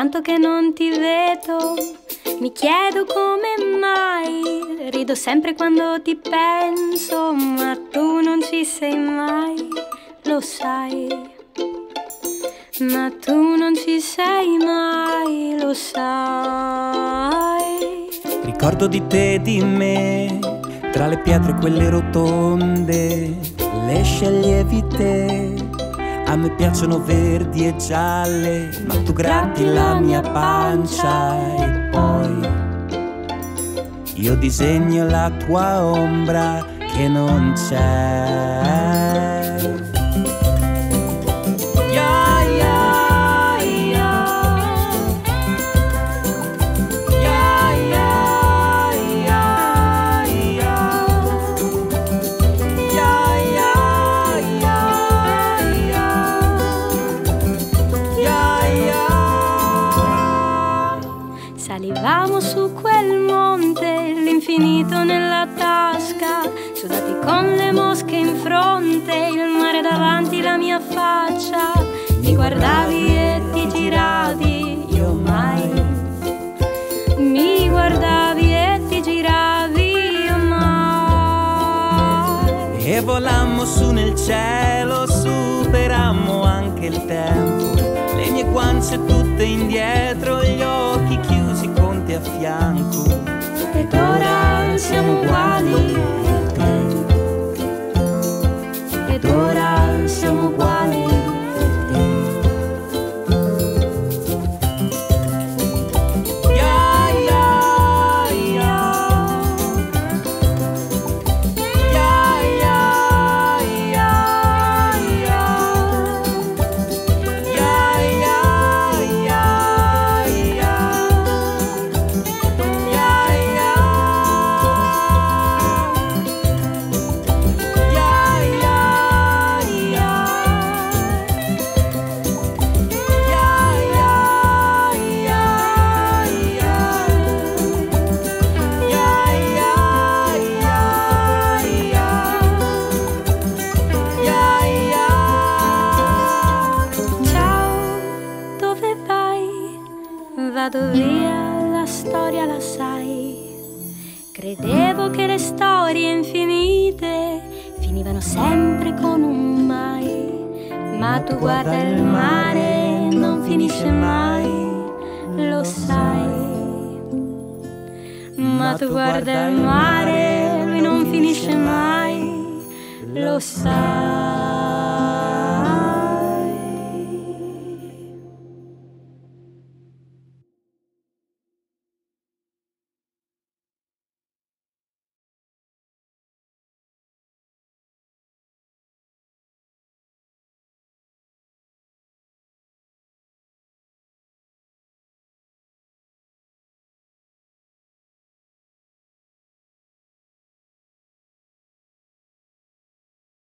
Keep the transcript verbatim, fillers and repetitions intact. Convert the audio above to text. tanto che non ti vedo, mi chiedo come mai, rido sempre quando ti penso, ma tu non ci sei mai, lo sai, ma tu non ci sei mai, lo sai. Ricordo di te e di me, tra le pietre quelle rotonde, le sceglievi te. A me piacciono verdi e gialle, ma tu gratti la mia pancia e poi io disegno la tua ombra che non c'è. Yeah, yeah, yeah. Yeah, yeah, yeah, yeah. Yeah, yeah, yeah. Salivamo su quel monte, l'infinito nella tasca, sudati con le mosche in fronte, il mare davanti la mia faccia. Mi guardavi e ti giravi, io mai. Mi guardavi e ti giravi, io mai. E volammo su nel cielo, superammo anche il tempo, le mie guance tutte indietro, gli occhi chiusi a fianco, ed ora siamo uguali, ed ora siamo uguali. Yeah, yeah, yeah. Yeah, yeah, yeah, yeah. Yeah, yeah, yeah, yeah. Vado via, la storia la sai. Credevo che le storie infinite finivano sempre con un mai, ma tu guarda il mare, non finisce mai, lo sai. Ma tu guarda il mare, lui non finisce mai, lo sai.